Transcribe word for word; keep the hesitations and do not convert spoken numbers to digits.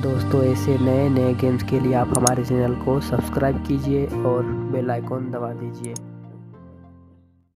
दोस्तों ऐसे नए नए गेम्स के लिए आप हमारे चैनल को सब्सक्राइब कीजिए और बेल आइकॉन दबा दीजिए।